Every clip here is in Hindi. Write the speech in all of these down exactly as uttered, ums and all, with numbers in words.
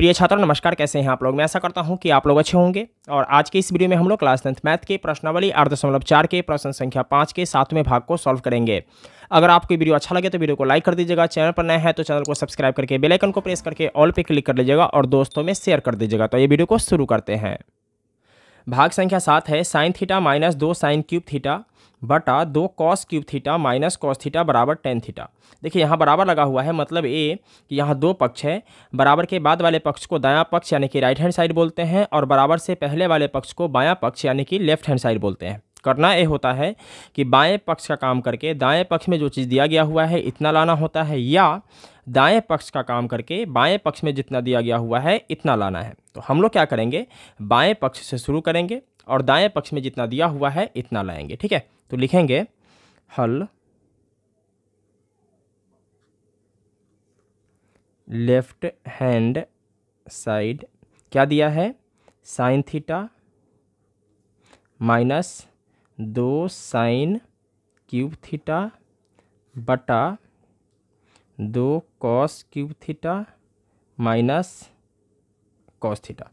प्रिय छात्रों नमस्कार, कैसे हैं आप लोग। मैं ऐसा करता हूं कि आप लोग अच्छे होंगे। और आज के इस वीडियो में हम लोग क्लास टेंथ मैथ के प्रश्नावली आठ दशमलव चार के प्रश्न संख्या पाँच के सातवें भाग को सॉल्व करेंगे। अगर आपको वीडियो अच्छा लगे तो वीडियो को लाइक कर दीजिएगा। चैनल पर नया है तो चैनल को सब्सक्राइब करके बेल आइकन को प्रेस करके ऑल पे क्लिक कर लीजिएगा और दोस्तों में शेयर कर दीजिएगा। तो ये वीडियो को शुरू करते हैं। भाग संख्या सात है साइन थीटा माइनस दो साइन क्यूब थीटा बटा दो cos cube theta minus cos theta बराबर टेन थीटा। देखिए यहाँ बराबर लगा हुआ है, मतलब ए कि यहाँ दो पक्ष है। बराबर के बाद वाले पक्ष को दायां पक्ष यानी कि राइट हैंड साइड बोलते हैं और बराबर से पहले वाले पक्ष को बायां पक्ष यानी कि लेफ्ट हैंड साइड बोलते हैं। करना ये होता है कि बाएं पक्ष का काम करके दाएं पक्ष में जो चीज़ दिया गया हुआ है इतना लाना होता है, या दाएं पक्ष का काम करके बाएं पक्ष में जितना दिया गया हुआ है इतना लाना है। तो हम लोग क्या करेंगे, बाएं पक्ष से शुरू करेंगे और दाएं पक्ष में जितना दिया हुआ है इतना लाएंगे। ठीक है, तो लिखेंगे हल लेफ्ट हैंड साइड क्या दिया है, साइन थीटा माइनस दो साइन क्यूब थीटा बटा दो cos cube theta minus cos theta.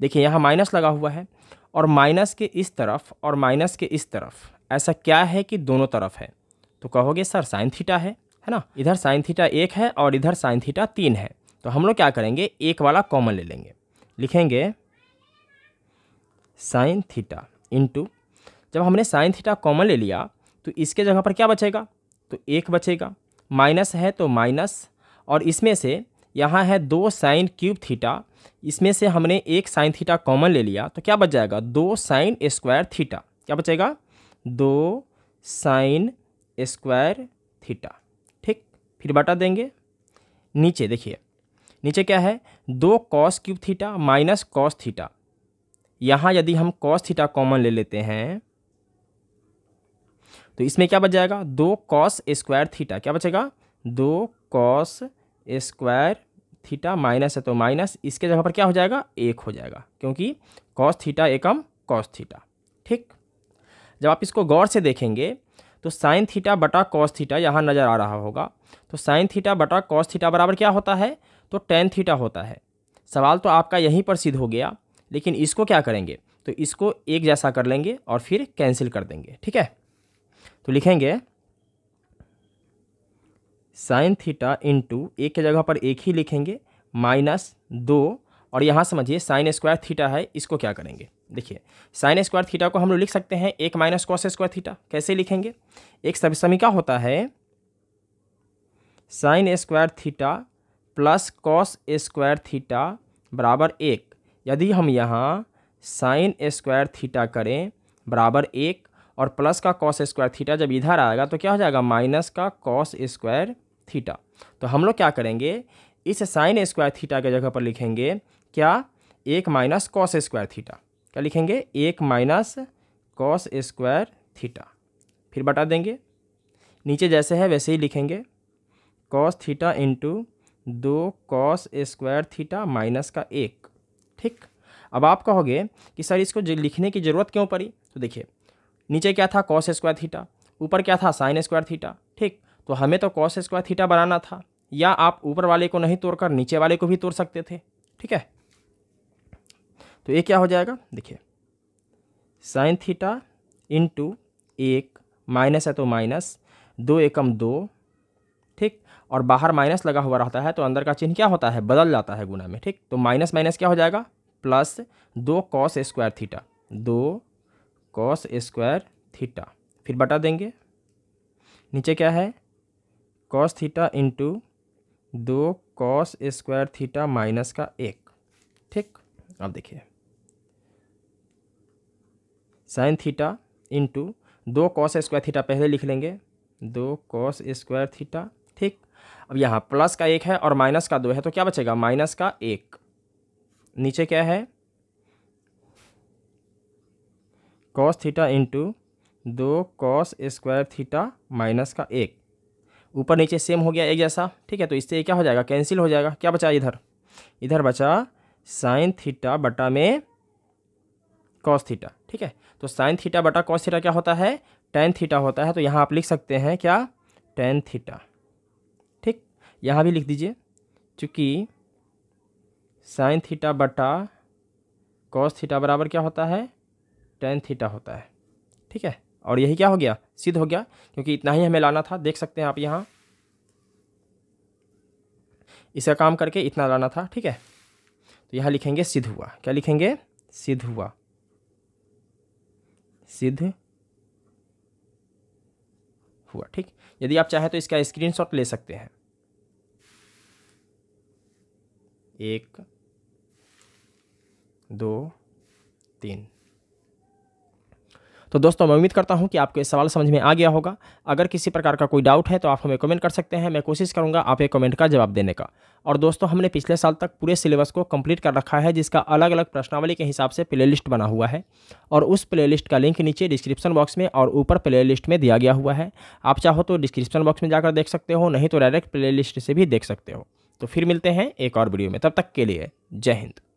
देखिए यहाँ माइनस लगा हुआ है और माइनस के इस तरफ और माइनस के इस तरफ ऐसा क्या है कि दोनों तरफ है। तो कहोगे सर साइन थीटा है, है ना। इधर साइन थीटा एक है और इधर साइन थीटा तीन है। तो हम लोग क्या करेंगे, एक वाला कॉमन ले लेंगे। लिखेंगे साइन थीटा इंटू, जब हमने साइन थीटा कॉमन ले लिया तो इसके जगह पर क्या बचेगा, तो एक बचेगा। माइनस है तो माइनस, और इसमें से यहाँ है दो साइन क्यूब थीटा, इसमें से हमने एक साइन थीटा कॉमन ले लिया तो क्या बच जाएगा, दो साइन स्क्वायर थीटा। क्या बचेगा, दो साइन स्क्वायर थीटा। ठीक, फिर बटा देंगे। नीचे देखिए, नीचे क्या है, दो cos cube theta minus cos theta. यहाँ यदि हम कॉस थीटा कॉमन ले लेते हैं तो इसमें क्या बच जाएगा, दो कॉस स्क्वायर थीटा। क्या बचेगा, दो कॉस स्क्वायर थीटा, माइनस है तो माइनस, इसके जगह पर क्या हो जाएगा, एक हो जाएगा, क्योंकि कॉस थीटा एकम कॉस थीटा। ठीक, जब आप इसको गौर से देखेंगे तो साइन थीटा बटा कॉस थीटा यहाँ नज़र आ रहा होगा। तो साइन थीटा बटा कॉस थीटा बराबर क्या होता है, तो टेन थीटा होता है। सवाल तो आपका यहीं पर सिद्ध हो गया, लेकिन इसको क्या करेंगे, तो इसको एक जैसा कर लेंगे और फिर कैंसिल कर देंगे। ठीक है, तो लिखेंगे साइन थीटा इंटू, एक के जगह पर एक ही लिखेंगे, माइनस दो, और यहाँ समझिए साइन स्क्वायर थीटा है, इसको क्या करेंगे। देखिए साइन स्क्वायर थीटा को हम लोग लिख सकते हैं एक माइनस कॉस स्क्वायर थीटा। कैसे लिखेंगे, एक सबसमीका होता है sine square theta plus cos square theta बराबर एक। यदि हम यहाँ साइन स्क्वायर थीटा करें बराबर एक, और प्लस का कॉस स्क्वायर थीटा जब इधर आएगा तो क्या हो जाएगा, माइनस का कॉस स्क्वायर थीटा। तो हम लोग क्या करेंगे, इस साइन स्क्वायर थीटा के जगह पर लिखेंगे क्या, एक माइनस कॉस स्क्वायर थीटा। क्या लिखेंगे, एक माइनस कॉस स्क्वायर थीटा, फिर बटा देंगे। नीचे जैसे है वैसे ही लिखेंगे, कॉस थीटा इंटू दो कॉस स्क्वायर थीटा माइनस का एक। ठीक, अब आप कहोगे कि सर इसको लिखने की ज़रूरत क्यों पड़ी, तो देखिए नीचे क्या था कॉस स्क्वायर थीटा, ऊपर क्या था साइन स्क्वायर थीटा। ठीक, तो हमें तो कॉस स्क्वायर थीटा बनाना था, या आप ऊपर वाले को नहीं तोड़कर नीचे वाले को भी तोड़ सकते थे। ठीक है, तो ये क्या हो जाएगा, देखिए साइन थीटा इंटू एक, माइनस है तो माइनस, दो एकम दो। ठीक, और बाहर माइनस लगा हुआ रहता है तो अंदर का चिन्ह क्या होता है, बदल जाता है गुना में। ठीक, तो माइनस माइनस क्या हो जाएगा, प्लस दो कॉस स्क्वायर थीटा, दो कॉस स्क्वायर थीटा, फिर बटा देंगे। नीचे क्या है, कॉस थीटा इंटू दो कॉस स्क्वायर थीटा माइनस का एक। ठीक, अब देखिए साइन थीटा इंटू दो कॉस स्क्वायर थीटा पहले लिख लेंगे, दो कॉस स्क्वायर थीटा। ठीक, अब यहाँ प्लस का एक है और माइनस का दो है तो क्या बचेगा, माइनस का एक। नीचे क्या है, कॉस थीटा इंटू दो कॉस स्क्वायर थीटा माइनस का एक। ऊपर नीचे सेम हो गया एक जैसा। ठीक है, तो इससे क्या हो जाएगा, कैंसिल हो जाएगा। क्या बचा इधर, इधर बचा साइन थीटा बटा में कॉस थीटा। ठीक है, तो साइन थीटा बटा कॉस थीटा क्या होता है, टेन थीटा होता है। तो यहाँ आप लिख सकते हैं क्या, टेन थीटा। ठीक, यहाँ भी लिख दीजिए, चूँकि साइन थीटा बटा कॉस थीटा बराबर क्या होता है, टेन थीटा होता है। ठीक है, और यही क्या हो गया, सिद्ध हो गया, क्योंकि इतना ही हमें लाना था। देख सकते हैं आप यहाँ इसका काम करके इतना लाना था। ठीक है, तो यहाँ लिखेंगे सिद्ध हुआ। क्या लिखेंगे, सिद्ध हुआ, सिद्ध हुआ। ठीक, यदि आप चाहें तो इसका स्क्रीनशॉट ले सकते हैं। एक, दो, तीन। तो दोस्तों मैं उम्मीद करता हूं कि आपको ये सवाल समझ में आ गया होगा। अगर किसी प्रकार का कोई डाउट है तो आप हमें कमेंट कर सकते हैं, मैं कोशिश करूंगा आपके कमेंट का जवाब देने का। और दोस्तों हमने पिछले साल तक पूरे सिलेबस को कंप्लीट कर रखा है, जिसका अलग अलग प्रश्नावली के हिसाब से प्लेलिस्ट बना हुआ है, और उस प्लेलिस्ट का लिंक नीचे डिस्क्रिप्शन बॉक्स में और ऊपर प्लेलिस्ट में दिया गया हुआ है। आप चाहो तो डिस्क्रिप्शन बॉक्स में जाकर देख सकते हो, नहीं तो डायरेक्ट प्लेलिस्ट से भी देख सकते हो। तो फिर मिलते हैं एक और वीडियो में, तब तक के लिए जय हिंद।